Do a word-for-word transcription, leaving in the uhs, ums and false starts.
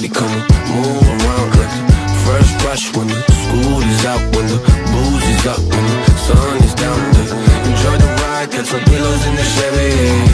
money come move around like the first rush when the school is out, when the booze is up, when the sun is down. Enjoy the ride, got some pillows in the Chevy.